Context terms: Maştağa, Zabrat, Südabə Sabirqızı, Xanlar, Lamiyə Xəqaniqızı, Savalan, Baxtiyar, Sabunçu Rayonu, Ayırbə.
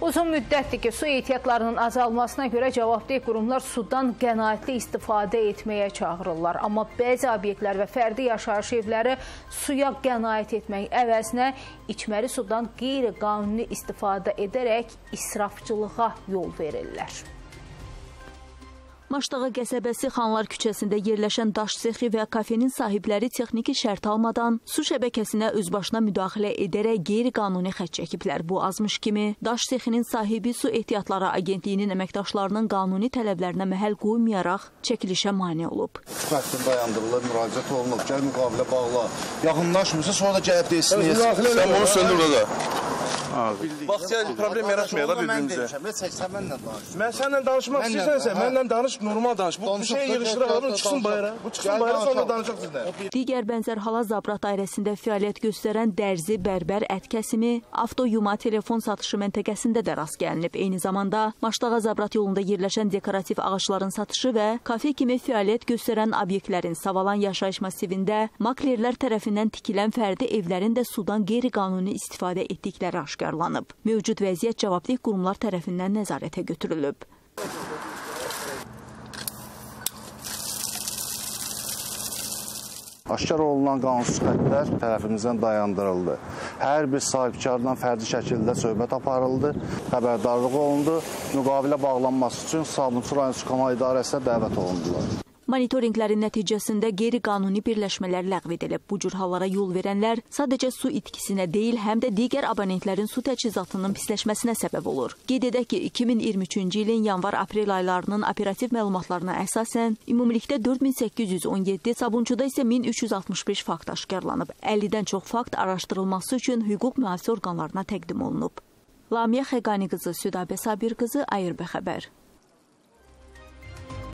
Uzun müddətdir ki, su ehtiyatlarının azalmasına görə cavabdeh qurumlar sudan qənaətli istifadə etməyə çağırırlar. Amma bəzi obyektlər və fərdi yaşayış evləri suya qənaət etmək əvəzinə içməli sudan qeyri-qanuni istifadə edərək israfçılığa yol verirlər. Maştağa qəsəbəsi Xanlar küçəsində yerləşən daş sexi və kafenin sahibləri texniki şərt almadan su şəbəkəsinə özbaşına müdaxilə edərək qeyri-qanuni xətt çəkiblər. Bu azmış kimi, daş sexinin sahibi Su Ehtiyatları Agentliyinin əməkdaşlarının qanuni tələblərinə məhəl qoymayaraq çəkilişə mane olub. Xətti dayandırılır, müraciət olunub, gəl müqavilə bağla, yaxınlaşmırsa sonra da gəlib deyilsin. Sən onu söndür orada. Baxtiyar problem yaratmıyor da birbirimizə. Mən səninlə danışmaq istəyirsən, mənlə danış, normal danış. Bu şey yığışdıraq alın, çıxsın bayrağa. Bu çıxsın bayrağa, sonra danışaq bizdən. Digər bənzər hala Zabrat dairəsində fəaliyyət göstərən dərzi, bərbər, ət kəsimi, avto, yuma, telefon satışı məntəqəsində də rast gəlinib. Eyni zamanda Maştağa Zabrat yolunda yerləşən dekorativ ağaçların satışı və kafe kimi fəaliyyət göstərən obyektlərin Savalan yaşayış masivində maklerlər tərəfindən tikilən fərdi evlərin də sudan qeyri-qanuni istifadə etdikləri aşkarlanıb. Mövcud vəziyyət cavabdeh qurumlar tərəfindən nəzarətə götürülüb. Aşkar olunan qanunsuz xəttlər tərəfimizdən dayandırıldı. Hər bir sahibkardan fərdi şəkildə söhbət aparıldı, xəbərdarlıq olundu. Müqavilə bağlanması üçün Sabunçu Rayonu Su Kanal İdarəsinə dəvət olundular. Monitorinqlərin nəticəsində qeyri-qanuni birləşmələr ləğv edilib. Bu cür hallara yol verənlər sadəcə su itkisinə deyil, həm də digər abonentlərin su təchizatının pisləşməsinə səbəb olur. Qeyd edək ki, 2023-cü ilin yanvar-aprel aylarının operativ məlumatlarına əsasən, ümumilikdə 4817, Sabunçuda isə 1365 fakt aşkarlanıb. 50-dən çox fakt araşdırılması üçün hüquq mühafizə orqanlarına təqdim olunub. Lamiyə Xəqaniqızı, Südabə Sabirqızı, Ayırbə xəbər.